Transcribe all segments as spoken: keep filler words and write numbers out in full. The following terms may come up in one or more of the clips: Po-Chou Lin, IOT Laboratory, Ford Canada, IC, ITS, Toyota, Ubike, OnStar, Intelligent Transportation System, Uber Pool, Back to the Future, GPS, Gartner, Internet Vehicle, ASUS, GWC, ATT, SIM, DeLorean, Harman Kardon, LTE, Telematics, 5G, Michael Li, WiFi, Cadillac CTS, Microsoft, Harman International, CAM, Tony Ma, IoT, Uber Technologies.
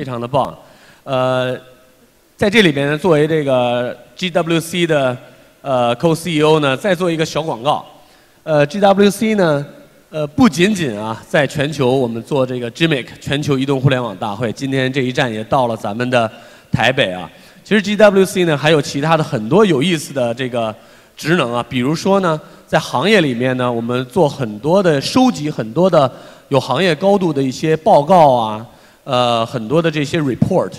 非常的棒。呃，在这里边呢，作为这个 G W C 的呃 Co-C E O 呢，再做一个小广告。呃 ，G W C 呢，呃，不仅仅啊，在全球我们做这个 G M I C 全球移动互联网大会，今天这一站也到了咱们的台北啊。其实 G W C 呢，还有其他的很多有意思的这个职能啊，比如说呢。 在行业里面呢，我们做很多的收集，很多的有行业高度的一些报告啊，呃，很多的这些 report。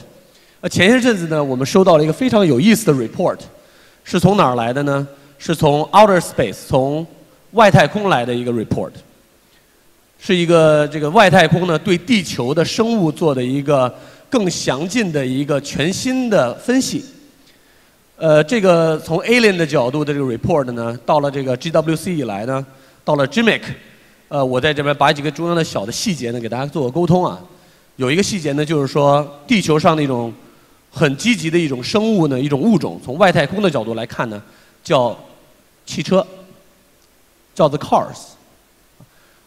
呃，前些阵子呢，我们收到了一个非常有意思的 report， 是从哪儿来的呢？是从 outer space， 从外太空来的一个 report， 是一个这个外太空呢对地球的生物做的一个更详尽的一个全新的分析。 呃，这个从 alien 的角度的这个 report 呢，到了这个 G W C 以来呢，到了 G M I C， 呃，我在这边把几个中央的小的细节呢，给大家做个沟通啊。有一个细节呢，就是说地球上的一种很积极的一种生物呢，一种物种，从外太空的角度来看呢，叫汽车，叫 the cars。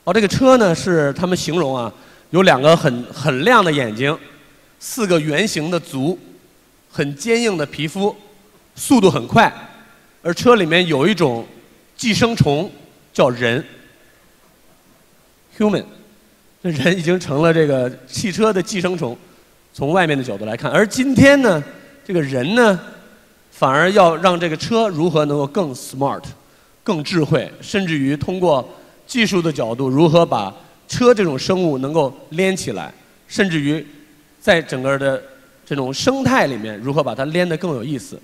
哦，这个车呢是他们形容啊，有两个很很亮的眼睛，四个圆形的足，很坚硬的皮肤。 速度很快，而车里面有一种寄生虫叫人 ，human， 这人已经成了这个汽车的寄生虫。从外面的角度来看，而今天呢，这个人呢，反而要让这个车如何能够更 smart、更智慧，甚至于通过技术的角度，如何把车这种生物能够连起来，甚至于在整个的这种生态里面，如何把它连得更有意思。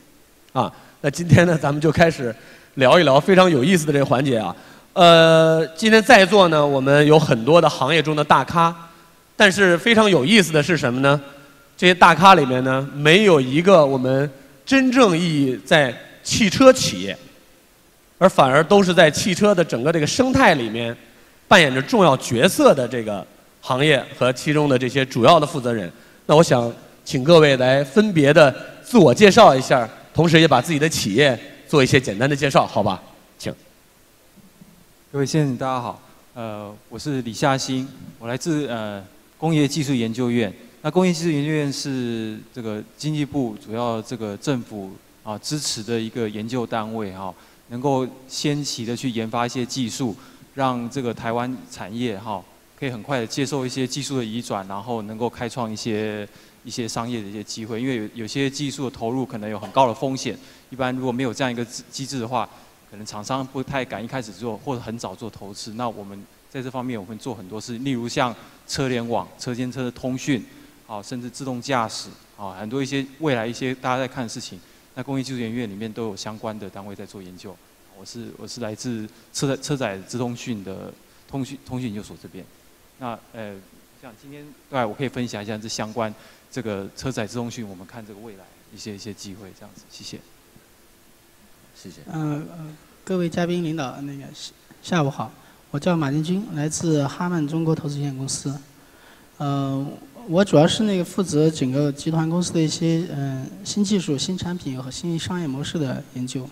啊，那今天呢，咱们就开始聊一聊非常有意思的这个环节啊。呃，今天在座呢，我们有很多的行业中的大咖，但是非常有意思的是什么呢？这些大咖里面呢，没有一个我们真正意义在汽车企业，而反而都是在汽车的整个这个生态里面扮演着重要角色的这个行业和其中的这些主要的负责人。那我想请各位来分别的自我介绍一下。 同时也把自己的企业做一些简单的介绍，好吧？请。各位先生，大家好，呃，我是李夏欣，我来自呃工业技术研究院。那工业技术研究院是这个经济部主要这个政府啊支持的一个研究单位哈、啊，能够先期的去研发一些技术，让这个台湾产业哈、啊、可以很快的接受一些技术的移转，然后能够开创一些。 一些商业的一些机会，因为有有些技术的投入可能有很高的风险，一般如果没有这样一个机制的话，可能厂商不太敢一开始做，或者很早做投资。那我们在这方面我们做很多事，例如像车联网、车间车的通讯，啊，甚至自动驾驶，啊，很多一些未来一些大家在看的事情，那工业技术研院里面都有相关的单位在做研究。我是我是来自车载车载资通讯的通讯通讯研究所这边。那呃，像今天对，我可以分享一下这相关。 这个车载自动讯，我们看这个未来一些一些机会，这样子，谢谢，谢谢。嗯、呃，各位嘉宾领导，那个下午好，我叫马建军，来自哈曼中国投资有限公司。呃，我主要是那个负责整个集团公司的一些嗯、呃、新技术、新产品和新商业模式的研究。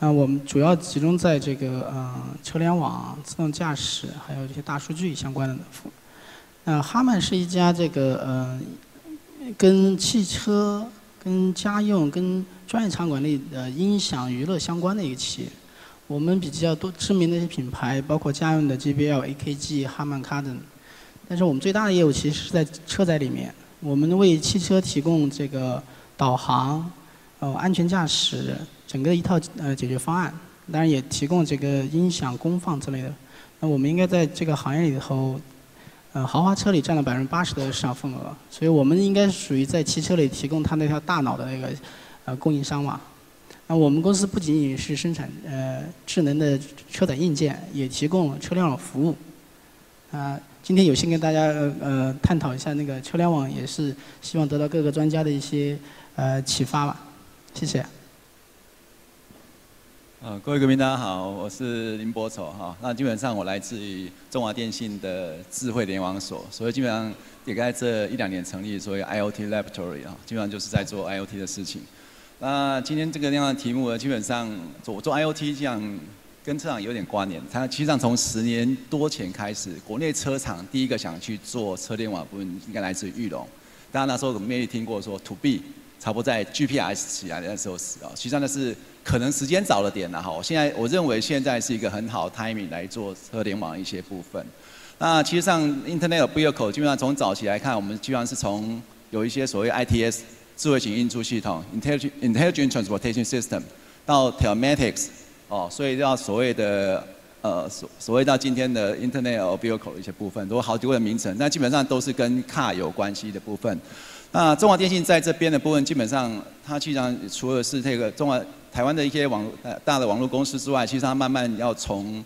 那、呃、我们主要集中在这个呃车联网、自动驾驶，还有这些大数据相关的。那、呃、哈曼是一家这个呃。 跟汽车、跟家用、跟专业场馆内的音响娱乐相关的一个企业，我们比较多知名的一些品牌，包括家用的 J B L、A K G、哈曼卡顿。但是我们最大的业务其实是在车载里面，我们为汽车提供这个导航、呃安全驾驶整个一套呃解决方案，当然也提供这个音响功放之类的。那我们应该在这个行业里头。 呃，豪华车里占了百分之八十的市场份额，所以我们应该属于在汽车里提供它那条大脑的那个呃供应商嘛。那我们公司不仅仅是生产呃智能的车载硬件，也提供车联网服务。啊、呃，今天有幸跟大家呃呃探讨一下那个车联网，也是希望得到各个专家的一些呃启发吧。谢谢。 呃，各位贵宾，大家好，我是林博丑哈、哦。那基本上我来自于中华电信的智慧联网所，所以基本上也在这一两年成立所谓 I O T Laboratory 啊、哦，基本上就是在做 I O T 的事情。那今天这个样的题目呢，基本上做做 I O T 这样跟车厂有点关联。它其实上从十年多前开始，国内车厂第一个想去做车联网部分，应该来自于裕隆。大家那时候没有听过说 to B， 差不多在 G P S 起来的时候死啊，其实真的是可能时间早了点了哈。现在我认为现在是一个很好的 timing 来做车联网一些部分。那其实上 Internet Vehicle 基本上从早期来看，我们基本上是从有一些所谓 I T S 智慧型运输系统 Intelligent Intelligent Transportation System 到 Telematics 哦，所以要所谓的。 呃，所所谓到今天的 Internet Vehicle 的一些部分，都有好几个名称，那基本上都是跟 car 有关系的部分。那中华电信在这边的部分，基本上它既然除了是这个中华台湾的一些网大的网络公司之外，其实它慢慢要从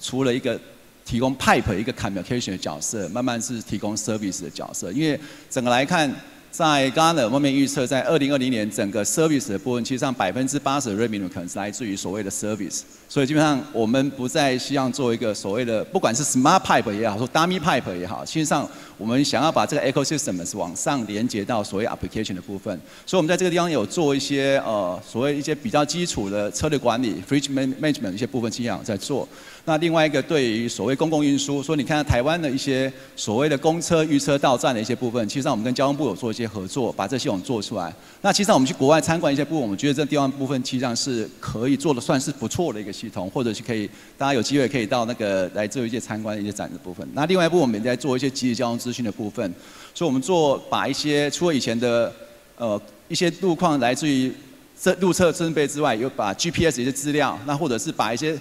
除了一个提供 pipe 一个 communication 的角色，慢慢是提供 service 的角色。因为整个来看，在 Gartner 方面预测，在二零二零年整个 service 的部分，其实上百分之八十的 revenue 可能是来自于所谓的 service。 所以基本上，我们不再希望做一个所谓的，不管是 smart pipe 也好，说 dummy pipe 也好，其实上我们想要把这个 ecosystem 是往上连接到所谓 application 的部分。所以我们在这个地方有做一些呃，所谓一些比较基础的车的管理 fleet management 一些部分，其实上在做。那另外一个对于所谓公共运输，说你看台湾的一些所谓的公车预车到站的一些部分，其实上我们跟交通部有做一些合作，把这系统做出来。那其实上我们去国外参观一些部分，我们觉得这地方部分其实上是可以做的，算是不错的一个系统。 系统，或者是可以，大家有机会可以到那个来做一些参观的一些展的部分。那另外一部分我们也在做一些集体交通资讯的部分，所以我们做把一些除了以前的呃一些路况来自于这路测设备之外，有把 G P S 的一些资料，那或者是把一些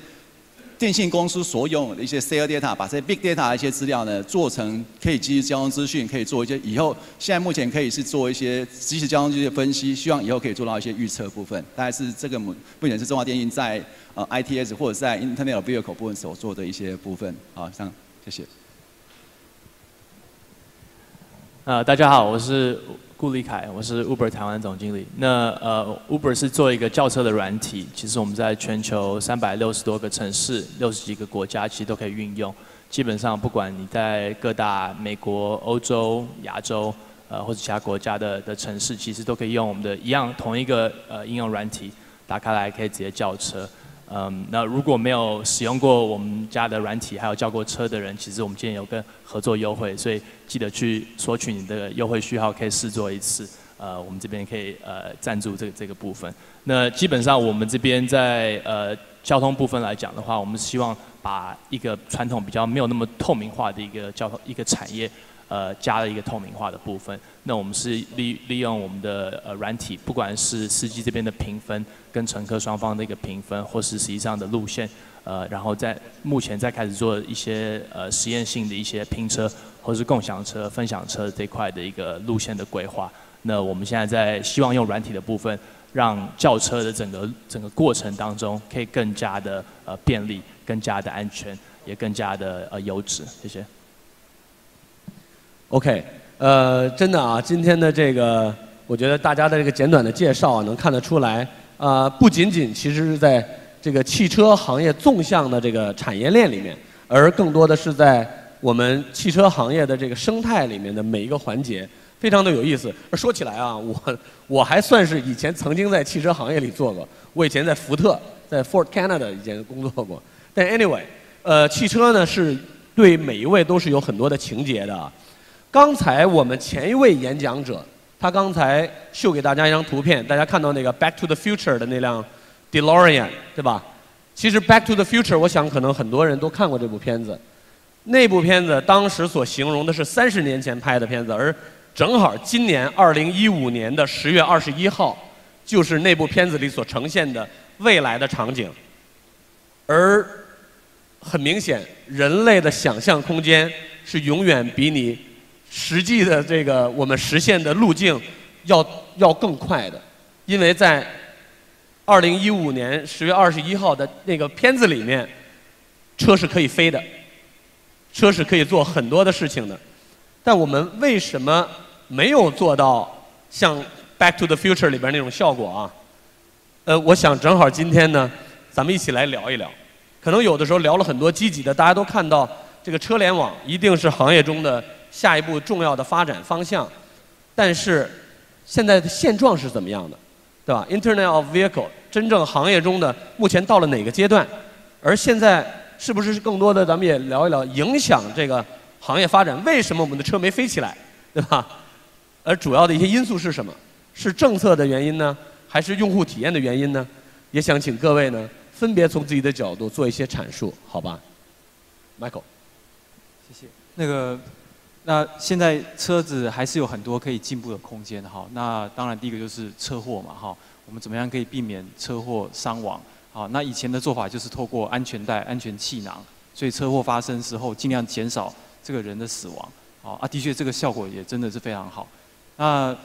电信公司所有的一些 sales data， 把这些 big data 的一些资料呢，做成可以集体交通资讯，可以做一些以后现在目前可以是做一些集体交通资讯的分析，希望以后可以做到一些预测部分。大概是这个目目前是中华电信在。 呃 I T S 或者在 Internet Vehicle 部分所做的一些部分，好，这样谢谢。呃，大家好，我是顾立凯，我是 Uber 台湾总经理。那呃 ，Uber 是做一个轿车的软体，其实我们在全球三百六十多个城市、六十几个国家，其实都可以运用。基本上，不管你在各大美国、欧洲、亚洲，呃，或者其他国家的的城市，其实都可以用我们的一样同一个呃应用软体，打开来可以直接叫车。 嗯，那如果没有使用过我们家的软体，还有叫过车的人，其实我们今天有个合作优惠，所以记得去索取你的优惠序号，可以试做一次。呃，我们这边可以呃赞助这个这个部分。那基本上我们这边在呃交通部分来讲的话，我们希望把一个传统比较没有那么透明化的一个交通一个产业，呃加了一个透明化的部分。那我们是利利用我们的呃软体，不管是司机这边的评分。 跟乘客双方的一个评分，或是实际上的路线，呃，然后在目前在开始做一些呃实验性的一些拼车，或是共享车、分享车这块的一个路线的规划。那我们现在在希望用软体的部分，让轿车的整个整个过程当中，可以更加的呃便利、更加的安全，也更加的呃优质。谢谢。OK， 呃，真的啊，今天的这个，我觉得大家的这个简短的介绍啊，能看得出来。 呃，不仅仅其实是在这个汽车行业纵向的这个产业链里面，而更多的是在我们汽车行业的这个生态里面的每一个环节，非常的有意思。而说起来啊，我我还算是以前曾经在汽车行业里做过，我以前在福特，在 Ford Canada 以前工作过。但 anyway， 呃，汽车呢是对每一位都是有很多的情节的。刚才我们前一位演讲者。 他刚才秀给大家一张图片，大家看到那个《Back to the Future》的那辆 DeLorean， 对吧？其实《Back to the Future》，我想可能很多人都看过这部片子。那部片子当时所形容的是三十年前拍的片子，而正好今年二零一五年的十月二十一号，就是那部片子里所呈现的未来的场景。而很明显，人类的想象空间是永远比你。 实际的这个我们实现的路径要要更快的，因为在二零一五年十月二十一号的那个片子里面，车是可以飞的，车是可以做很多的事情的，但我们为什么没有做到像《Back to the Future》里边那种效果啊？呃，我想正好今天呢，咱们一起来聊一聊。可能有的时候聊了很多积极的，大家都看到这个车联网一定是行业中的。 下一步重要的发展方向，但是现在的现状是怎么样的，对吧 ？Internet of Vehicle 真正行业中的目前到了哪个阶段？而现在是不是更多的咱们也聊一聊影响这个行业发展？为什么我们的车没飞起来，对吧？而主要的一些因素是什么？是政策的原因呢，还是用户体验的原因呢？也想请各位呢，分别从自己的角度做一些阐述，好吧 ？Michael， 谢谢。那个，那现在车子还是有很多可以进步的空间哈。那当然，第一个就是车祸嘛哈，我们怎么样可以避免车祸伤亡？好，那以前的做法就是透过安全带、安全气囊，所以车祸发生时候尽量减少这个人的死亡。好啊，的确这个效果也真的是非常好。那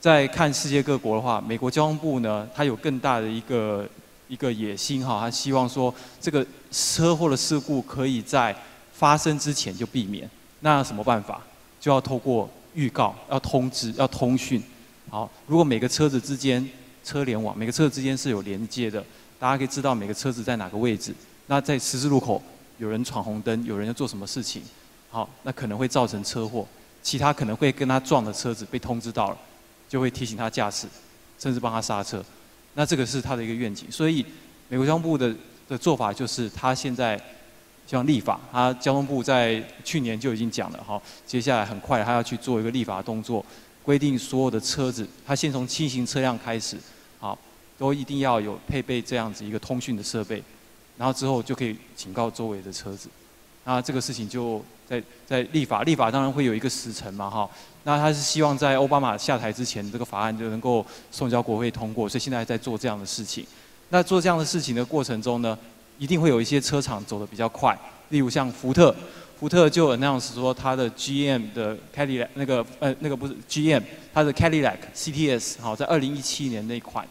在看世界各国的话，美国交通部呢，它有更大的一个一个野心哈，它希望说这个车祸的事故可以在发生之前就避免。那什么办法？就要透过预告、要通知、要通讯。好，如果每个车子之间车联网，每个车子之间是有连接的，大家可以知道每个车子在哪个位置。那在十字路口有人闯红灯，有人要做什么事情，好，那可能会造成车祸。其他可能会跟他撞的车子被通知到了，就会提醒他驾驶，甚至帮他刹车。那这个是他的一个愿景。所以，美国交通部的的做法就是，他现在希望立法。他交通部在去年就已经讲了，哈，接下来很快他要去做一个立法动作，规定所有的车子，他先从轻型车辆开始，好，都一定要有配备这样子一个通讯的设备，然后之后就可以警告周围的车子。那这个事情就。在在立法，立法当然会有一个时程嘛，哈。那他是希望在奥巴马下台之前，这个法案就能够送交国会通过，所以现在在做这样的事情。那做这样的事情的过程中呢，一定会有一些车厂走得比较快，例如像福特，福特就 announce 说它的 G M 的 Cadillac 那个呃那个不是 G M， 它的 Cadillac C T S 好，在二零一七年那款，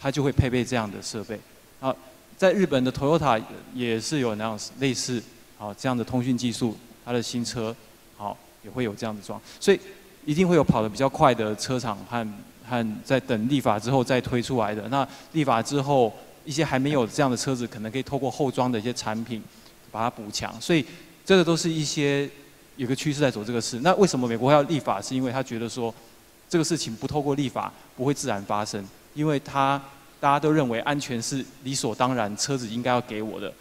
它就会配备这样的设备。啊，在日本的 Toyota 也是有 announce 类似好这样的通讯技术。它的新车，好也会有这样子装，所以一定会有跑得比较快的车厂和和在等立法之后再推出来的。那立法之后，一些还没有这样的车子，可能可以透过后装的一些产品把它补强。所以这个都是一些有个趋势在走这个事。那为什么美国要立法？是因为他觉得说这个事情不透过立法不会自然发生，因为他大家都认为安全是理所当然，车子应该要给我的。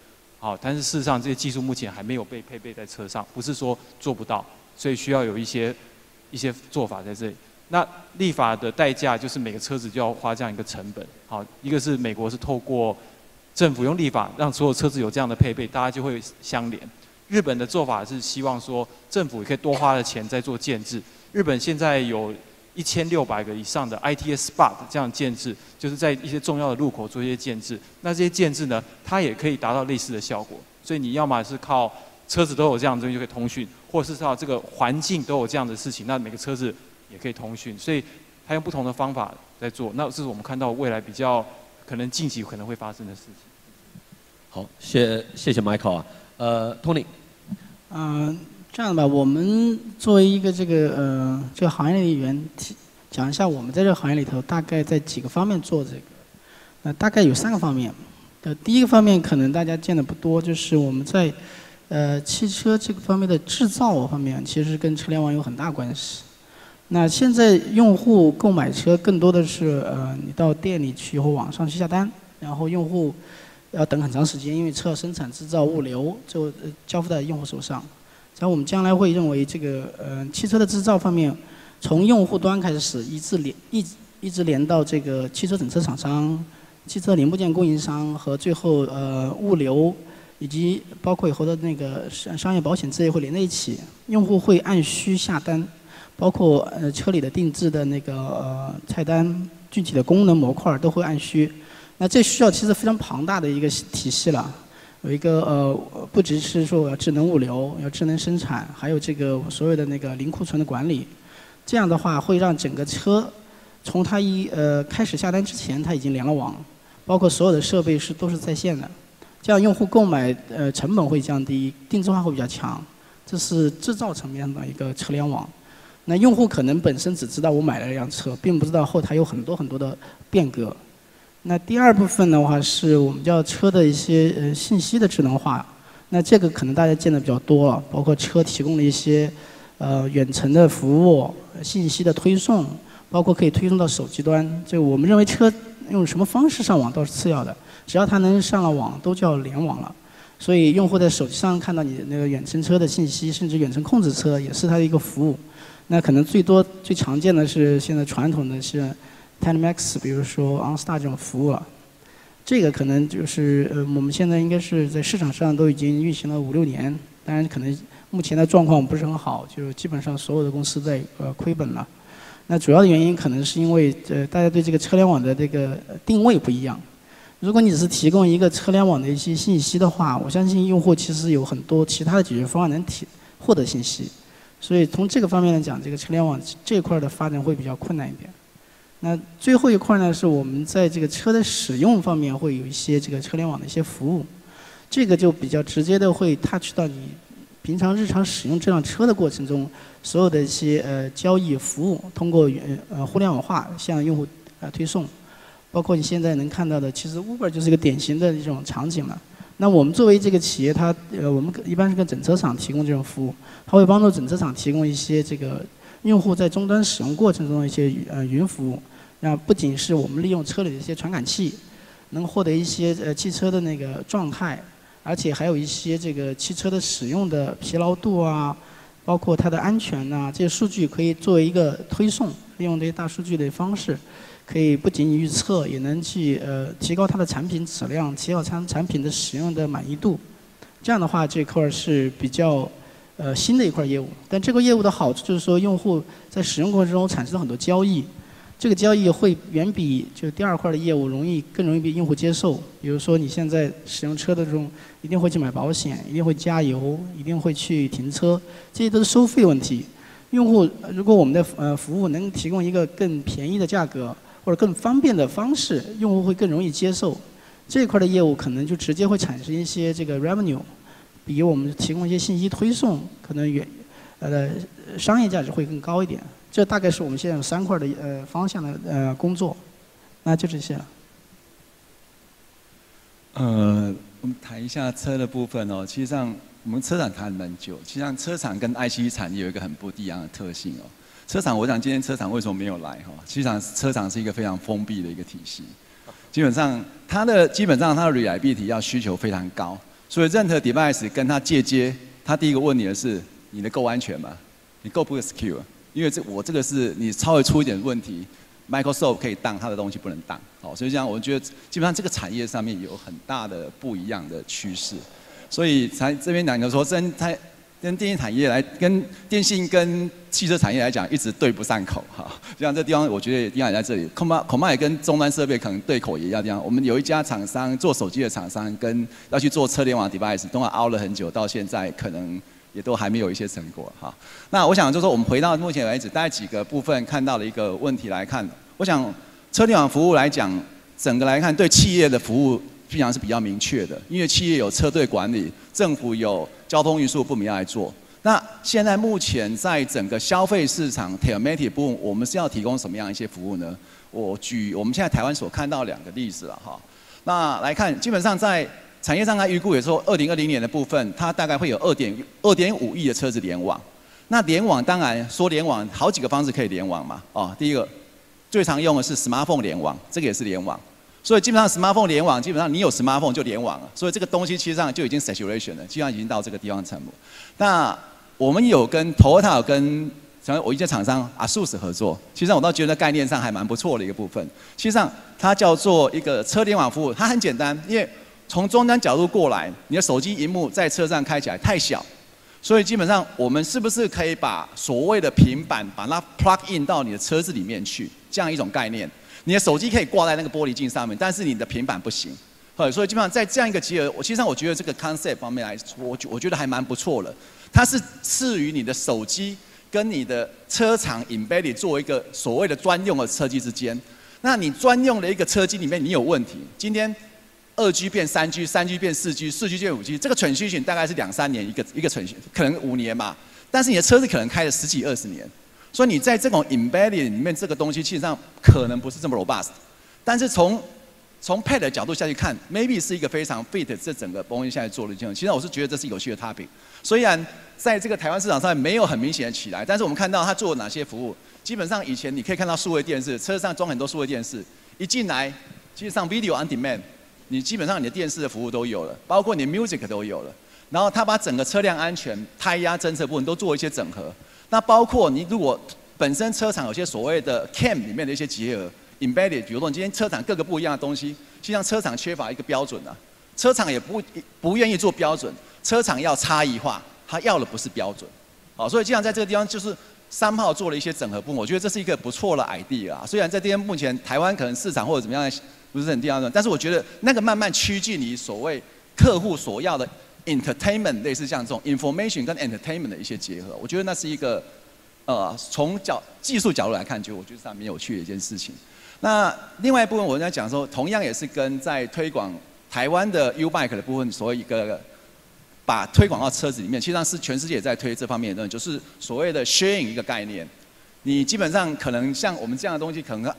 好，但是事实上这些技术目前还没有被配备在车上，不是说做不到，所以需要有一些一些做法在这里。那立法的代价就是每个车子就要花这样一个成本。好，一个是美国是透过政府用立法让所有车子有这样的配备，大家就会相连。日本的做法是希望说政府也可以多花的钱在做建制。日本现在有一千六百个以上的 I T S spot 这样建制，就是在一些重要的路口做一些建制。那这些建制呢，它也可以达到类似的效果。所以你要么是靠车子都有这样的东西就可以通讯，或者是靠这个环境都有这样的事情，那每个车子也可以通讯。所以它用不同的方法在做，那这是我们看到未来比较可能近期可能会发生的事情。好，谢谢谢 Michael 啊，呃 ，Tony， 嗯。呃这样吧，我们作为一个这个呃这个行业的一员，讲一下我们在这个行业里头大概在几个方面做这个。那、呃、大概有三个方面。呃，第一个方面可能大家见的不多，就是我们在呃汽车这个方面的制造方面，其实跟车联网有很大关系。那现在用户购买车更多的是呃你到店里去或网上去下单，然后用户要等很长时间，因为车要生产、制造、物流，就、呃、交付在用户手上。然后我们将来会认为这个呃汽车的制造方面，从用户端开始一直连一一直连到这个汽车整车厂商、汽车零部件供应商和最后呃物流，以及包括以后的那个商商业保险这些会连在一起。用户会按需下单，包括呃车里的定制的那个呃菜单、具体的功能模块都会按需。那这需要其实非常庞大的一个体系了。有一个呃，不只是说我要智能物流，要智能生产，还有这个所有的那个零库存的管理。这样的话，会让整个车从它一呃开始下单之前，它已经连了网，包括所有的设备是都是在线的。这样用户购买呃成本会降低，定制化会比较强。这是制造层面的一个车联网。那用户可能本身只知道我买了一辆车，并不知道后台有很多很多的变革。那第二部分的话，是我们叫车的一些呃信息的智能化。那这个可能大家见的比较多了，包括车提供了一些呃远程的服务、信息的推送，包括可以推送到手机端。就我们认为车用什么方式上网倒是次要的，只要它能上了网，都叫联网了。所以用户在手机上看到你那个远程车的信息，甚至远程控制车，也是它的一个服务。那可能最多最常见的是现在传统的是 Telematics， 比如说 OnStar 这种服务了。这个可能就是呃我们现在应该是在市场上都已经运行了五六年，当然可能目前的状况不是很好，就是基本上所有的公司在呃亏本了。那主要的原因可能是因为呃大家对这个车联网的这个定位不一样。如果你只是提供一个车联网的一些信息的话，我相信用户其实有很多其他的解决方案能提获得信息，所以从这个方面来讲，这个车联网这一块的发展会比较困难一点。那最后一块呢，是我们在这个车的使用方面会有一些这个车联网的一些服务，这个就比较直接的会 touch 到你平常日常使用这辆车的过程中所有的一些呃交易服务，通过呃互联网化向用户呃推送。包括你现在能看到的，其实 Uber 就是一个典型的一种场景了。那我们作为这个企业，它呃，我们一般是跟整车厂提供这种服务，它会帮助整车厂提供一些这个用户在终端使用过程中的一些呃云服务。那不仅是我们利用车里的一些传感器，能获得一些呃汽车的那个状态，而且还有一些这个汽车的使用的疲劳度啊，包括它的安全呐、啊，这些数据可以作为一个推送，利用这些大数据的方式。可以不仅预测，也能去呃提高它的产品质量，提高产产品的使用的满意度。这样的话，这块是比较呃新的一块业务。但这个业务的好处就是说，用户在使用过程中产生了很多交易，这个交易会远比就第二块的业务容易更容易被用户接受。比如说，你现在使用车的这种，一定会去买保险，一定会加油，一定会去停车，这些都是收费问题。用户如果我们的呃服务能提供一个更便宜的价格，或者更方便的方式，用户会更容易接受。这一块的业务可能就直接会产生一些这个 revenue， 比我们提供一些信息推送，可能远呃商业价值会更高一点。这大概是我们现在有三块的呃方向的呃工作，那就这些了。呃，我们谈一下车的部分哦。其实上我们车厂谈蛮久，其实上车厂跟 I C 产业有一个很不一样的特性哦。车厂，我想今天车厂为什么没有来哈？其实车厂是一个非常封闭的一个体系，基本上它的基本上它的 reliability 要需求非常高，所以任何 device 跟它借接，它第一个问你的是你的够安全吗？你够不够 secure？ 因为这我这个是你稍微出一点问题 ，Microsoft 可以当它的东西不能当，好，所以这样我觉得基本上这个产业上面有很大的不一样的趋势，所以才这边两个说真太。跟电信产业来，跟电信跟汽车产业来讲，一直对不上口哈。像这地方，我觉得一定要在这里。恐怕恐怕也跟终端设备可能对口也一样地方。我们有一家厂商做手机的厂商，跟要去做车联网 device， 都熬了很久，到现在可能也都还没有一些成果哈。那我想就是说，我们回到目前为止，大概几个部分看到了一个问题来看，我想车联网服务来讲，整个来看对企业的服务。必然是比较明确的，因为企业有车队管理，政府有交通运输部门要来做。那现在目前在整个消费市场 telematics 部分，我们是要提供什么样一些服务呢？我举我们现在台湾所看到两个例子了哈。那来看，基本上在产业上来预估，也说二零二零年的部分，它大概会有 二点五 亿的车子联网。那联网当然说联网好几个方式可以联网嘛，哦，第一个最常用的是 smartphone 联网，这个也是联网。所以基本上 smartphone 联网，基本上你有 smartphone 就联网了。所以这个东西其实上就已经 saturation 了，基本上已经到这个地方程度。那我们有跟 Toyota 有跟我一些厂商 ASUS 合作，其实上我倒觉得概念上还蛮不错的一个部分。其实上它叫做一个车联网服务，它很简单，因为从终端角度过来，你的手机荧幕在车上开起来太小，所以基本上我们是不是可以把所谓的平板把它 plug in 到你的车子里面去，这样一种概念。你的手机可以挂在那个玻璃镜上面，但是你的平板不行，所以基本上在这样一个集合，我其实上我觉得这个 concept 方面来说，我我觉得还蛮不错的。它是适于你的手机跟你的车厂 embedded 作为一个所谓的专用的车机之间。那你专用的一个车机里面，你有问题，今天 二 G 变 三 G， 三 G 变 四 G， 四 G 变 五 G， 这个 transition 大概是两三年一个一个 transition， 可能五年嘛，但是你的车子可能开了十几二十年。所以你在这种 embedded 里面，这个东西其实上可能不是这么 robust， 但是从从 Pad 的角度下去看 ，maybe 是一个非常 fit 这整个东西下去做的这样。其实我是觉得这是有趣的 topic。虽然在这个台湾市场上没有很明显的起来，但是我们看到它做了哪些服务。基本上以前你可以看到数位电视，车上装很多数位电视，一进来，其实上 video on demand， 你基本上你的电视的服务都有了，包括你的 music 都有了。然后它把整个车辆安全、胎压侦测部分都做一些整合。那包括你如果本身车厂有些所谓的 C A M 里面的一些结合 ，embedded， 比如说你今天车厂各个不一样的东西，实际上车厂缺乏一个标准啊，车厂也不不愿意做标准，车厂要差异化，它要的不是标准，好，所以经常在这个地方就是。 三号做了一些整合部分，我觉得这是一个不错的 idea 啊。虽然在这边目前台湾可能市场或者怎么样不是很地方，但是我觉得那个慢慢趋近于所谓客户所要的 entertainment， 类似像这种 information 跟 entertainment 的一些结合，我觉得那是一个呃从角技术角度来看，就我觉得上面有趣的一件事情。那另外一部分我在讲说，同样也是跟在推广台湾的 Ubike 的部分，所谓一个。 把推广到车子里面，其实上是全世界也在推这方面的东西，就是所谓的 sharing 一个概念。你基本上可能像我们这样的东西，可能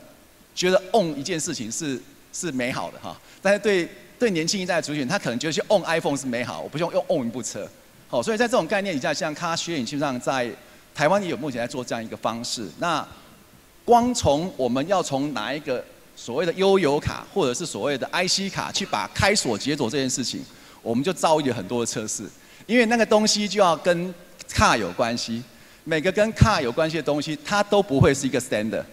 觉得 own 一件事情是是美好的哈，但是对对年轻一代的族群，他可能觉得去 own iPhone 是美好，我不用用 own 一部车。好，所以在这种概念底下，像 car sharing 基本上在台湾也有目前在做这样一个方式。那光从我们要从哪一个所谓的悠游卡或者是所谓的 I C 卡去把开锁解锁这件事情。 我们就遭遇了很多的测试，因为那个东西就要跟 car 有关系，每个跟 car 有关系的东西，它都不会是一个 standard。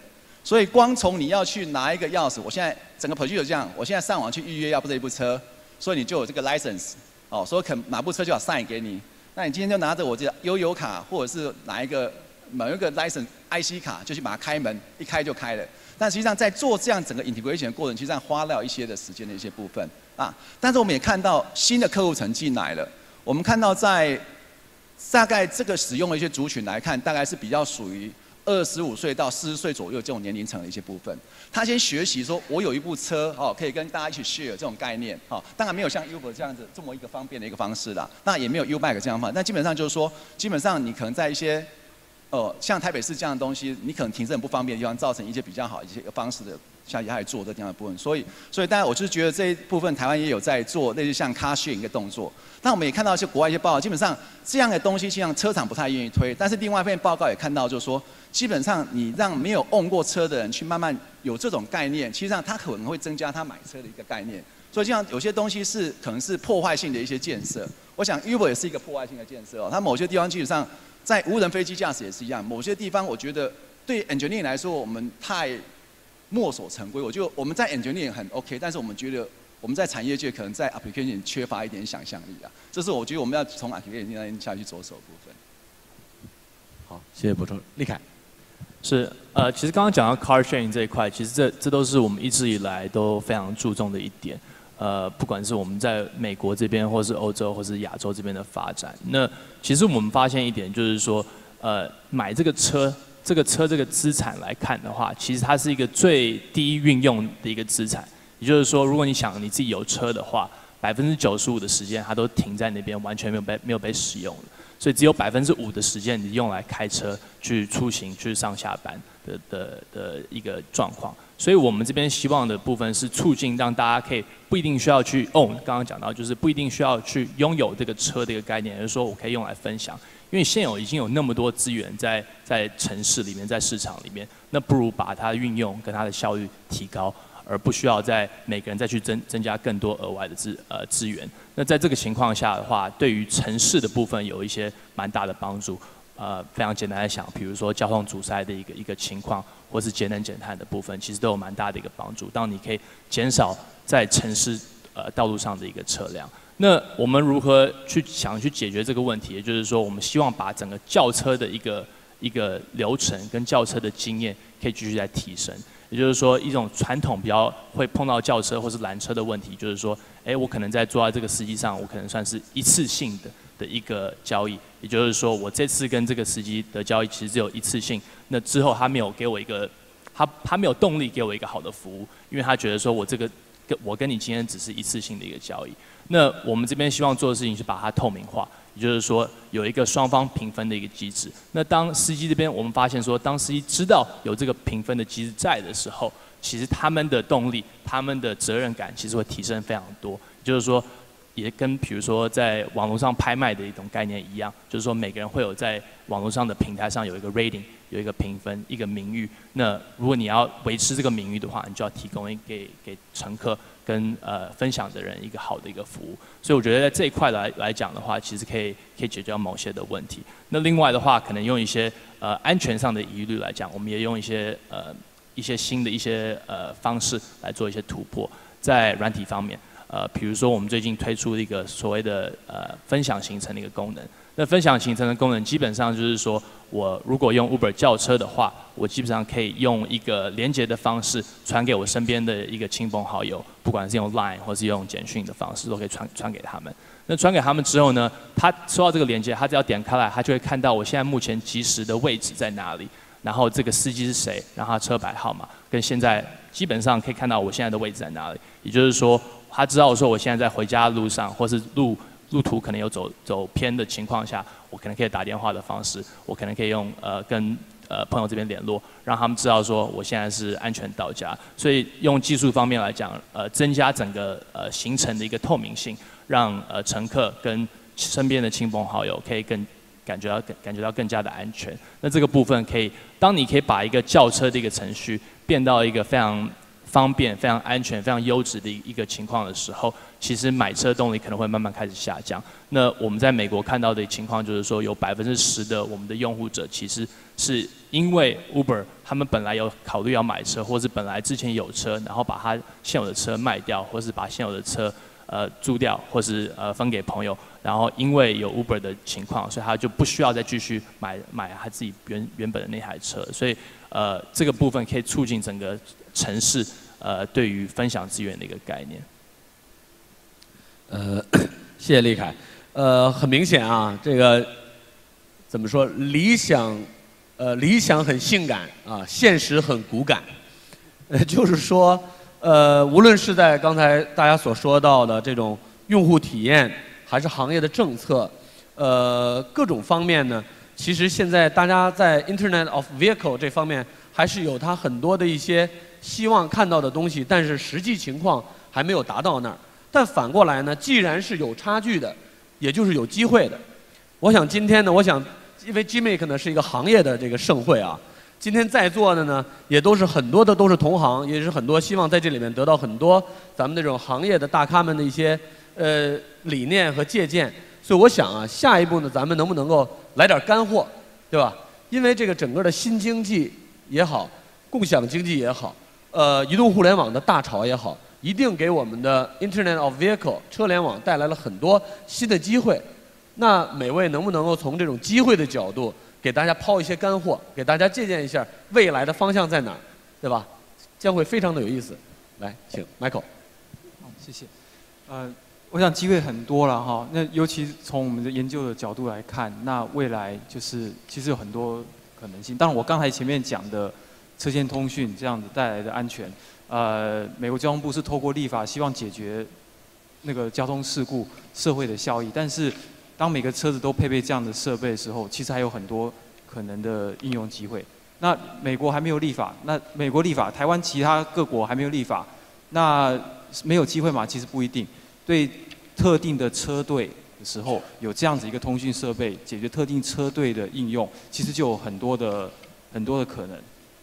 所以光从你要去拿一个钥匙，我现在整个 procedure 这样，我现在上网去预约要不这一部车，所以你就有这个 license， 哦，所以肯哪部车就要 sign 给你。那你今天就拿着我这个悠游卡，或者是哪一个某一个 license I C 卡，就去把它开门，一开就开了。但实际上在做这样整个 integration 的过程，实际上花了一些的时间的一些部分。 啊！但是我们也看到新的客户层进来了。我们看到在大概这个使用的一些族群来看，大概是比较属于二十五岁到四十岁左右这种年龄层的一些部分。他先学习说，我有一部车哦，可以跟大家一起 share 这种概念哦。当然没有像 Uber 这样子这么一个方便的一个方式啦，那也没有 Ubike 这样方。那基本上就是说，基本上你可能在一些呃像台北市这样的东西，你可能停车很不方便的地方，造成一些比较好一些方式的。 像也还做这样的部分，所以所以当然我就是觉得这一部分台湾也有在做类似像 car sharing 一个动作。但我们也看到一些国外一些报告，基本上这样的东西，像车厂不太愿意推。但是另外一份报告也看到，就是说，基本上你让没有 own 过车的人去慢慢有这种概念，其实上他可能会增加他买车的一个概念。所以像有些东西是可能是破坏性的一些建设。我想 Uber 也是一个破坏性的建设哦。它某些地方基本上在无人飞机驾驶也是一样，某些地方我觉得对 engineer 来说，我们太。 墨守成规，我就我们在 engineering 很 OK， 但是我们觉得我们在产业界可能在 application 缺乏一点想象力啊，这是我觉得我们要从 application 那边下去着手的部分。好，谢谢补充，立凯。是，呃，其实刚刚讲到 car sharing 这一块，其实这这都是我们一直以来都非常注重的一点，呃，不管是我们在美国这边，或是欧洲，或是亚洲这边的发展，那其实我们发现一点就是说，呃，买这个车。 这个车这个资产来看的话，其实它是一个最低运用的一个资产。也就是说，如果你想你自己有车的话，百分之九十五的时间它都停在那边，完全没有被没有被使用的。所以只有百分之五的时间你用来开车去出行、去上下班的的的一个状况。所以我们这边希望的部分是促进让大家可以不一定需要去 own， 刚刚讲到就是不一定需要去拥有这个车这个概念，而是说我可以用来分享。 因为现有已经有那么多资源在在城市里面，在市场里面，那不如把它运用跟它的效率提高，而不需要在每个人再去增增加更多额外的资呃资源。那在这个情况下的话，对于城市的部分有一些蛮大的帮助。呃，非常简单的想，比如说交通阻塞的一个一个情况，或是节能减碳的部分，其实都有蛮大的一个帮助。当你可以减少在城市呃道路上的一个车辆。 那我们如何去想去解决这个问题？也就是说，我们希望把整个轿车的一个一个流程跟轿车的经验可以继续在提升。也就是说，一种传统比较会碰到轿车或是拦车的问题，就是说，哎，我可能在坐在这个司机上，我可能算是一次性的的一个交易。也就是说，我这次跟这个司机的交易其实只有一次性，那之后他没有给我一个，他他没有动力给我一个好的服务，因为他觉得说我这个跟我跟你今天只是一次性的一个交易。 那我们这边希望做的事情是把它透明化，也就是说有一个双方评分的一个机制。那当司机这边我们发现说，当司机知道有这个评分的机制在的时候，其实他们的动力、他们的责任感其实会提升非常多。也就是说，也跟比如说在网络上拍卖的一种概念一样，就是说每个人会有在网络上的平台上有一个 rating， 有一个评分，一个名誉。那如果你要维持这个名誉的话，你就要提供给给乘客跟呃分享的人一个好的一个服务。所以我觉得在这一块来来讲的话，其实可以可以解决某些的问题。那另外的话，可能用一些呃安全上的疑虑来讲，我们也用一些呃一些新的一些呃方式来做一些突破，在软体方面。 呃，比如说我们最近推出一个所谓的呃分享行程的一个功能。那分享行程的功能基本上就是说，我如果用 Uber 叫车的话，我基本上可以用一个连接的方式传给我身边的一个亲朋好友，不管是用 Line 或是用简讯的方式，都可以传传给他们。那传给他们之后呢，他收到这个连接，他只要点开来，他就会看到我现在目前即时的位置在哪里，然后这个司机是谁，然后他车牌号码，跟现在基本上可以看到我现在的位置在哪里。也就是说， 他知道我说我现在在回家的路上，或是路路途可能有走走偏的情况下，我可能可以打电话的方式，我可能可以用呃跟呃朋友这边联络，让他们知道说我现在是安全到家。所以用技术方面来讲，呃增加整个呃行程的一个透明性，让呃乘客跟身边的亲朋好友可以更感觉到感觉到更加的安全。那这个部分可以，当你可以把一个叫车的一个程序变到一个非常 方便、非常安全、非常优质的一个情况的时候，其实买车动力可能会慢慢开始下降。那我们在美国看到的情况就是说，有百分之十的我们的用户者其实是因为 Uber 他们本来有考虑要买车，或是本来之前有车，然后把他现有的车卖掉，或是把现有的车呃租掉，或是呃分给朋友。然后因为有 Uber 的情况，所以他就不需要再继续买买他自己原原本的那台车。所以呃这个部分可以促进整个 城市呃对于分享资源的一个概念。呃，谢谢立凯。呃，很明显啊，这个怎么说？理想呃理想很性感啊，现实很骨感。呃，就是说呃，无论是在刚才大家所说到的这种用户体验，还是行业的政策，呃，各种方面呢，其实现在大家在 Internet of Vehicle 这方面还是有它很多的一些 希望看到的东西，但是实际情况还没有达到那儿。但反过来呢，既然是有差距的，也就是有机会的。我想今天呢，我想因为 G M I C 呢是一个行业的这个盛会啊，今天在座的呢也都是很多的都是同行，也是很多希望在这里面得到很多咱们这种行业的大咖们的一些呃理念和借鉴。所以我想啊，下一步呢，咱们能不能够来点干货，对吧？因为这个整个的新经济也好，共享经济也好， 呃，移动互联网的大潮也好，一定给我们的 Internet of Vehicle 车联网带来了很多新的机会。那每位能不能够从这种机会的角度，给大家抛一些干货，给大家借鉴一下未来的方向在哪儿，对吧？将会非常的有意思。来，请 Michael。好，谢谢。呃，我想机会很多了哈。那尤其从我们的研究的角度来看，那未来就是其实有很多可能性。当然，我刚才前面讲的 车间通讯这样子带来的安全，呃，美国交通部是透过立法希望解决那个交通事故社会的效益。但是，当每个车子都配备这样的设备的时候，其实还有很多可能的应用机会。那美国还没有立法，那美国立法，台湾其他各国还没有立法，那没有机会嘛？其实不一定。对特定的车队的时候，有这样子一个通讯设备，解决特定车队的应用，其实就有很多的很多的可能。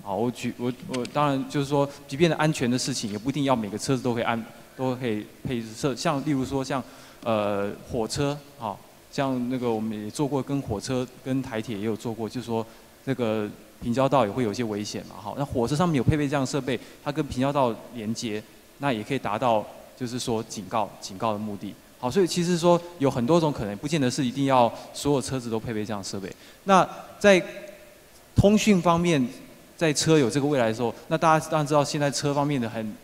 好，我举我我当然就是说，即便的安全的事情，也不一定要每个车子都可以安都可以配置。像例如说像呃火车，好，像那个我们也做过跟火车跟台铁也有做过，就是说那个平交道也会有一些危险嘛，好，那火车上面有配备这样的设备，它跟平交道连接，那也可以达到就是说警告警告的目的。好，所以其实说有很多种可能，不见得是一定要所有车子都配备这样的设备。那在通讯方面， 在车有这个未来的时候，那大家当然知道，现在车方面的很、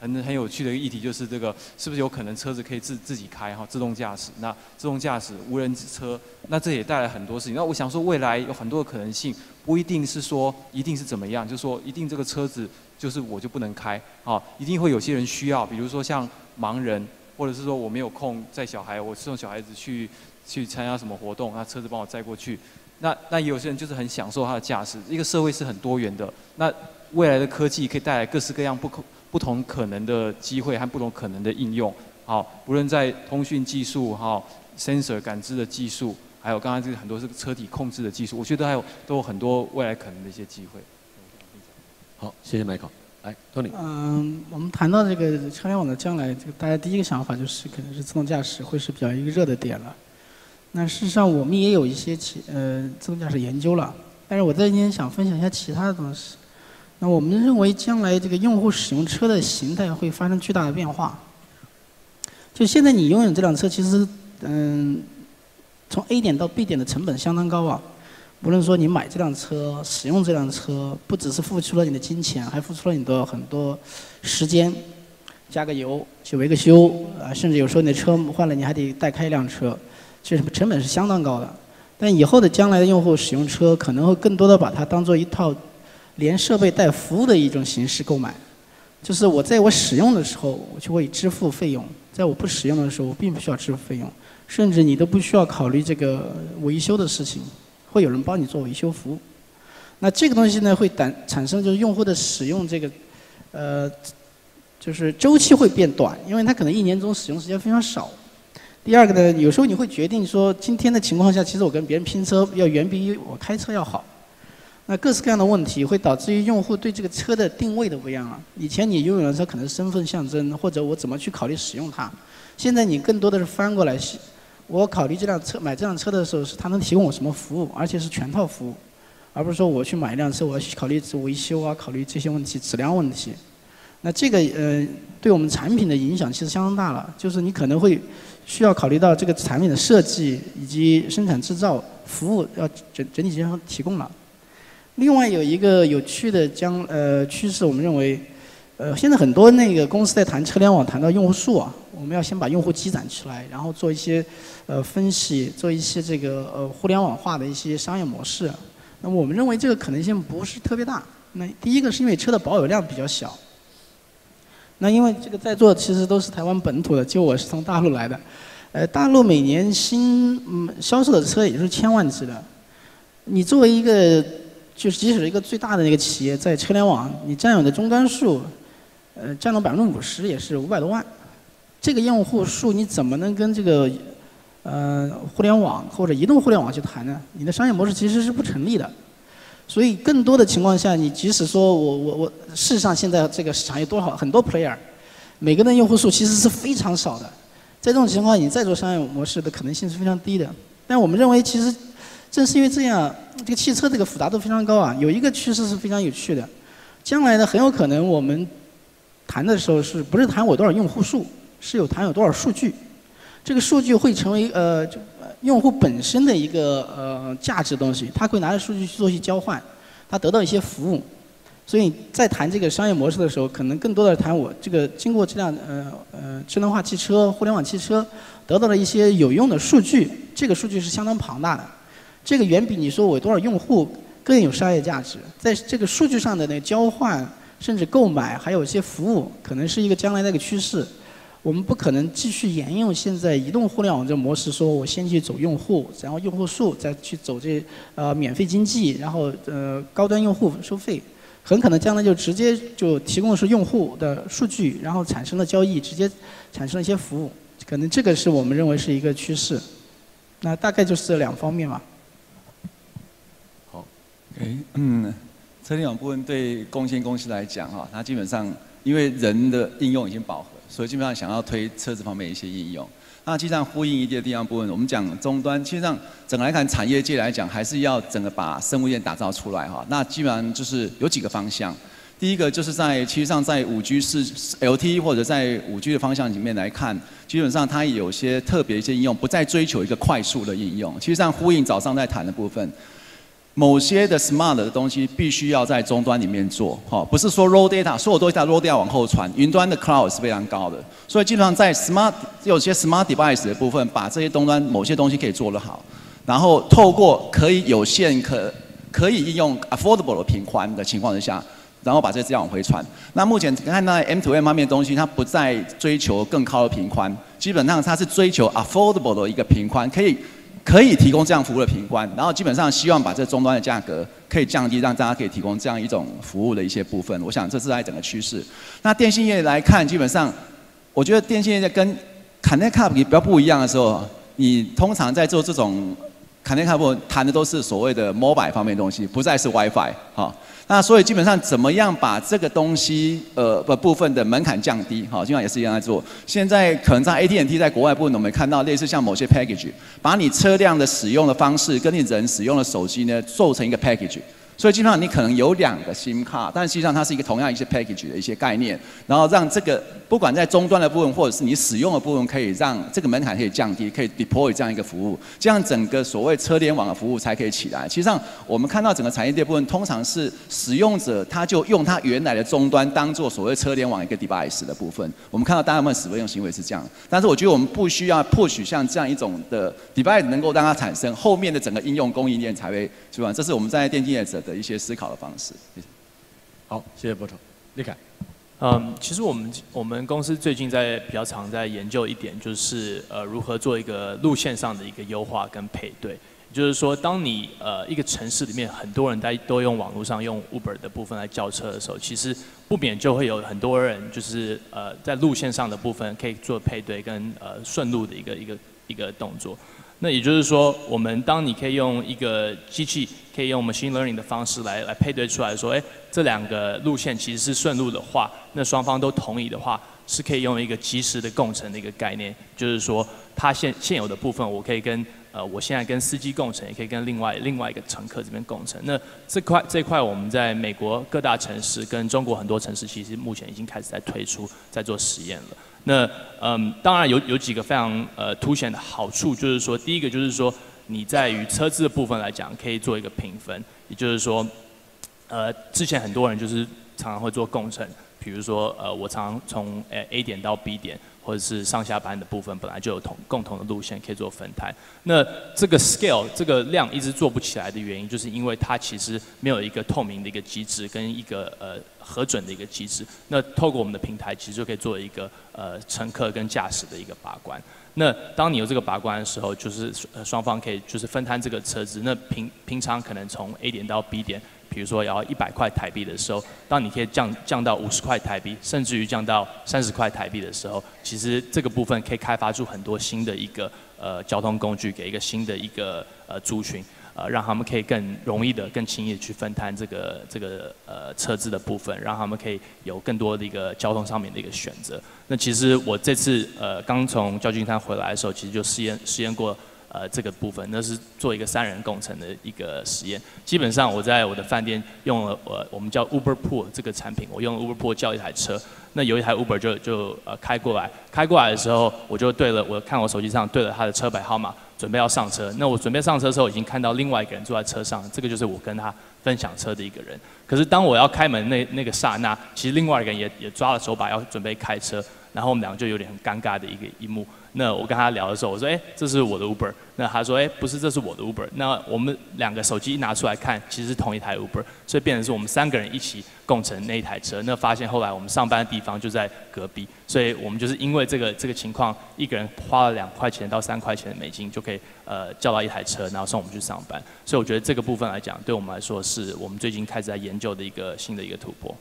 很、很有趣的一个议题就是这个是不是有可能车子可以自自己开哈，自动驾驶？那自动驾驶、无人车，那这也带来很多事情。那我想说，未来有很多的可能性，不一定是说一定是怎么样，就是说一定这个车子就是我就不能开啊，一定会有些人需要，比如说像盲人，或者是说我没有空载小孩，我送小孩子去去参加什么活动，那车子帮我载过去。 那那也有些人就是很享受它的驾驶，一个社会是很多元的。那未来的科技可以带来各式各样不可不同可能的机会和不同可能的应用。好，不论在通讯技术、哈 sensor 感知的技术，还有刚刚这个很多这个车体控制的技术，我觉得还有都有很多未来可能的一些机会。好，谢谢Michael。 来 ，Tony。嗯，我们谈到这个车联网的将来，这个大家第一个想法就是可能是自动驾驶会是比较一个热的点了。那事实上我们也有一些其呃自动驾驶研究了，但是我在今天想分享一下其他的东西。那我们认为将来这个用户使用车的形态会发生巨大的变化。就现在你拥有这辆车，其实嗯，从 A 点到 B 点的成本相当高啊。 无论说你买这辆车、使用这辆车，不只是付出了你的金钱，还付出了你的很多时间，加个油、去维个修啊，甚至有时候你的车换了，你还得代开一辆车，这成本是相当高的。但以后的将来的用户使用车，可能会更多的把它当做一套连设备带服务的一种形式购买，就是我在我使用的时候，我就会支付费用；在我不使用的时候，我并不需要支付费用，甚至你都不需要考虑这个维修的事情。 会有人帮你做维修服务，那这个东西呢会产生就是用户的使用这个，呃，就是周期会变短，因为它可能一年中使用时间非常少。第二个呢，有时候你会决定说，今天的情况下，其实我跟别人拼车要远比我开车要好。那各式各样的问题会导致于用户对这个车的定位的不一样了。以前你拥有的车可能是身份象征，或者我怎么去考虑使用它，现在你更多的是翻过来。 我考虑这辆车买这辆车的时候，是它能提供我什么服务，而且是全套服务，而不是说我去买一辆车，我要去考虑维修啊，考虑这些问题、质量问题。那这个呃，对我们产品的影响其实相当大了，就是你可能会需要考虑到这个产品的设计以及生产制造、服务要整整体结合提供了。另外有一个有趣的将呃趋势，我们认为，呃，现在很多那个公司在谈车联网，谈到用户数啊。 我们要先把用户积攒起来，然后做一些呃分析，做一些这个呃互联网化的一些商业模式。那么我们认为这个可能性不是特别大。那第一个是因为车的保有量比较小。那因为这个在座其实都是台湾本土的，就我是从大陆来的。呃，大陆每年新嗯销售的车也就是千万只的。你作为一个就是即使是一个最大的那个企业，在车联网你占有的终端数，呃，占了百分之五十，也是五百多万。 这个用户数你怎么能跟这个呃互联网或者移动互联网去谈呢？你的商业模式其实是不成立的。所以更多的情况下，你即使说我我我，事实上现在这个市场有多少很多 player， 每个人的用户数其实是非常少的。在这种情况，你再做商业模式的可能性是非常低的。但我们认为，其实正是因为这样，这个汽车这个复杂度非常高啊。有一个趋势是非常有趣的，将来呢很有可能我们谈的时候是不是谈我多少用户数？ 是有谈有多少数据，这个数据会成为呃用户本身的一个呃价值东西，他会拿着数据去做一些交换，他得到一些服务。所以在谈这个商业模式的时候，可能更多的谈我这个经过这辆呃呃智能化汽车、互联网汽车得到了一些有用的数据，这个数据是相当庞大的，这个远比你说我多少用户更有商业价值。在这个数据上的那个交换，甚至购买，还有一些服务，可能是一个将来的一个趋势。 我们不可能继续沿用现在移动互联网这模式，说我先去走用户，然后用户数，再去走这呃免费经济，然后呃高端用户收费，很可能将来就直接就提供的是用户的数据，然后产生了交易，直接产生了一些服务，可能这个是我们认为是一个趋势。那大概就是这两方面嘛。好，哎，嗯，车联网部分对工信公司来讲哈，它基本上因为人的应用已经饱和。 所以基本上想要推车子方面一些应用，那基本上呼应一些地方部分，我们讲终端，其实上整个来看产业界来讲，还是要整个把生物链打造出来哈。那基本上就是有几个方向，第一个就是在其实上在五 G 是 L T E 或者在五 G 的方向里面来看，基本上它有些特别一些应用，不再追求一个快速的应用。其实上呼应早上在谈的部分。 某些的 smart 的东西必须要在终端里面做，哈，不是说 raw data， 所有东西在 raw data 往后传，云端的 cloud 是非常高的，所以基本上在 smart 有些 smart device 的部分，把这些终端某些东西可以做得好，然后透过可以有限可可以应用 affordable 的频宽的情况之下，然后把这些资料往回传。那目前看到 M to M 方面的东西，它不再追求更高的频宽，基本上它是追求 affordable 的一个频宽，可以。 可以提供这样服务的评估，然后基本上希望把这终端的价格可以降低，让大家可以提供这样一种服务的一些部分。我想这是在整个趋势。那电信业来看，基本上我觉得电信业跟 Connect Hub 比较不一样的时候，你通常在做这种 Connect Hub 谈的都是所谓的 mobile 方面的东西，不再是 WiFi 哈。那所以基本上怎么样把这个东西呃部分的门槛降低，哈，基本上也是一样在做。现在可能在 A T and T 在国外部分，我们看到类似像某些 package， 把你车辆的使用的方式跟你人使用的手机呢，做成一个 package。 所以基本上你可能有两个 SIM 卡，但实际上它是一个同样一些 package 的一些概念，然后让这个不管在终端的部分或者是你使用的部分，可以让这个门槛可以降低，可以 deploy 这样一个服务，这样整个所谓车联网的服务才可以起来。其实上我们看到整个产业链部分，通常是使用者他就用他原来的终端当做所谓车联网一个 device 的部分。我们看到大部分使用行为是这样，但是我觉得我们不需要 push 像这样一种的 device 能够让它产生后面的整个应用供应链才会出来。这是我们在电竞业者 的一些思考的方式。好，谢谢博总。立凯，嗯，其实我们我们公司最近在比较常在研究一点，就是呃如何做一个路线上的一个优化跟配对。就是说，当你呃一个城市里面很多人在都用网络上用 Uber 的部分来叫车的时候，其实不免就会有很多人就是呃在路线上的部分可以做配对跟呃顺路的一个一个一个动作。 那也就是说，我们当你可以用一个机器，可以用 machine learning 的方式来来配对出来说，哎，这两个路线其实是顺路的话，那双方都同意的话，是可以用一个即时的共乘的一个概念，就是说，它现现有的部分，我可以跟呃，我现在跟司机共乘，也可以跟另外另外一个乘客这边共乘。那这块这块，我们在美国各大城市跟中国很多城市，其实目前已经开始在推出，在做实验了。 那嗯，当然有有几个非常呃凸显的好处，就是说，第一个就是说，你在于车资的部分来讲，可以做一个评分，也就是说，呃，之前很多人就是常常会做共乘，比如说呃，我常常从 A 点到 B 点，或者是上下班的部分，本来就有同共同的路线可以做分摊。那这个 scale 这个量一直做不起来的原因，就是因为它其实没有一个透明的一个机制跟一个呃。 核准的一个机制，那透过我们的平台，其实就可以做一个呃乘客跟驾驶的一个把关。那当你有这个把关的时候，就是呃双方可以就是分摊这个车资。那平平常可能从 A 点到 B 点，比如说要一百块台币的时候，当你可以降降到五十块台币，甚至于降到三十块台币的时候，其实这个部分可以开发出很多新的一个呃交通工具，给一个新的一个呃族群。 呃，让他们可以更容易的、更轻易的去分摊这个这个呃车资的部分，让他们可以有更多的一个交通上面的一个选择。那其实我这次呃刚从旧金山回来的时候，其实就试验试验过呃这个部分，那是做一个三人共乘的一个实验。基本上我在我的饭店用了我我们叫 Uber Pool 这个产品，我用 Uber Pool 叫一台车，那有一台 Uber 就就呃开过来，开过来的时候我就对了，我看我手机上对了他的车牌号码。 准备要上车，那我准备上车的时候，已经看到另外一个人坐在车上，这个就是我跟他分享车的一个人。可是当我要开门那那个刹那，其实另外一个人也也抓了手把要准备开车，然后我们两个就有点很尴尬的一个一幕。那我跟他聊的时候，我说：“哎，这是我的 Uber。”那他说：“哎，不是，这是我的 Uber。”那我们两个手机一拿出来看，其实是同一台 Uber， 所以变成是我们三个人一起共乘那一台车。那发现后来我们上班的地方就在隔壁，所以我们就是因为这个这个情况，一个人花了两块钱到三块钱的美金就可以呃叫到一台车，然后送我们去上班。所以我觉得这个部分来讲，对我们来说是我们最近开始在研究的一个新的一个突破。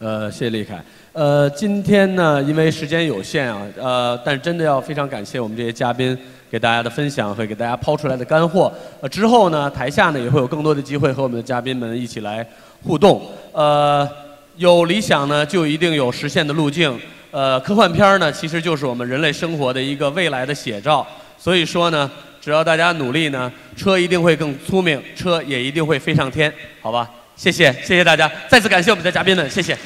呃，谢谢立凯。呃，今天呢，因为时间有限啊，呃，但是真的要非常感谢我们这些嘉宾给大家的分享和给大家抛出来的干货。呃，之后呢，台下呢也会有更多的机会和我们的嘉宾们一起来互动。呃，有理想呢，就一定有实现的路径。呃，科幻片呢，其实就是我们人类生活的一个未来的写照。所以说呢，只要大家努力呢，车一定会更聪明，车也一定会飞上天，好吧？ 谢谢，谢谢大家，再次感谢我们的嘉宾们，谢谢。